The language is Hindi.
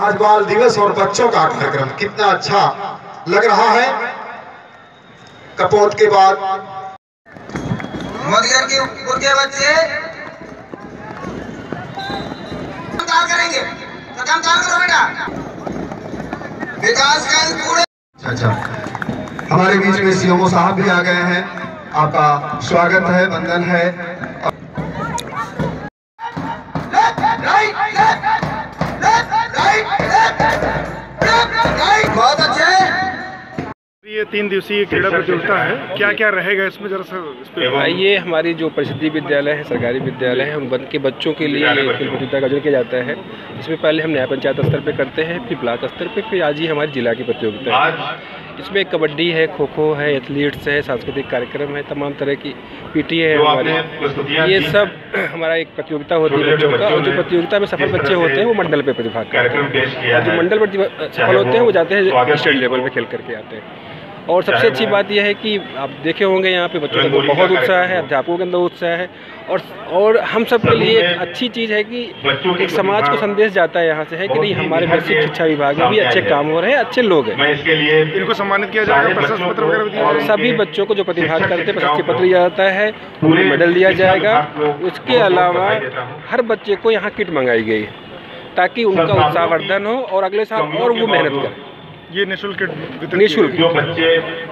आज बाल दिवस और बच्चों का कार्यक्रम कितना अच्छा लग रहा है। कपोत के बाद मगर के गुर्गे बच्चे काम करेंगे तो काम करो बेटा, विकास का। अच्छा, हमारे बीच में सीएमओ साहब भी आ गए हैं, आपका स्वागत है, वंदन है। बहुत अच्छे। ये 3 दिवसीय क्रीड़ा प्रतियोगिता है, क्या क्या रहेगा इसमें जरा सा? ये हमारी जो परिषदीय विद्यालय है, सरकारी विद्यालय है, उन के बच्चों के लिए खेल प्रतियोगिता का आयोजन किया जाता है। इसमें पहले हम न्याय पंचायत स्तर पे करते हैं, फिर ब्लॉक स्तर पे, फिर आज ही हमारी जिला की प्रतियोगिता है। इसमें कबड्डी है, खो खो है, एथलीट्स है, सांस्कृतिक कार्यक्रम है, तमाम तरह की पीटीए है हमारे, ये सब हमारा एक प्रतियोगिता होती है बच्चों का। और जो प्रतियोगिता में सफल बच्चे होते हैं वो मंडल पर प्रतिभाग करते हैं, जो मंडल पर सफल होते हैं वो जाते हैं स्टेट लेवल पर खेल करके आते हैं। और सबसे अच्छी बात यह है कि आप देखे होंगे यहाँ पे बच्चों को बहुत उत्साह है, अध्यापकों के अंदर उत्साह है, और हम सब के लिए एक अच्छी चीज़ है कि एक समाज को संदेश जाता है यहाँ से है कि नहीं, हमारे बेसिक शिक्षा विभाग में भी अच्छे काम हो रहे हैं, अच्छे लोग हैं, इनको सम्मानित किया जाएगा। और सभी बच्चों को जो प्रतिभाग करते हैं प्रशस्ति पत्र दिया जाता है, उन्हें मेडल दिया जाएगा। उसके अलावा हर बच्चे को यहाँ किट मंगाई गई ताकि उनका उत्साहवर्धन हो और अगले साल और वो मेहनत करें। ये निःशुल्क बच्चे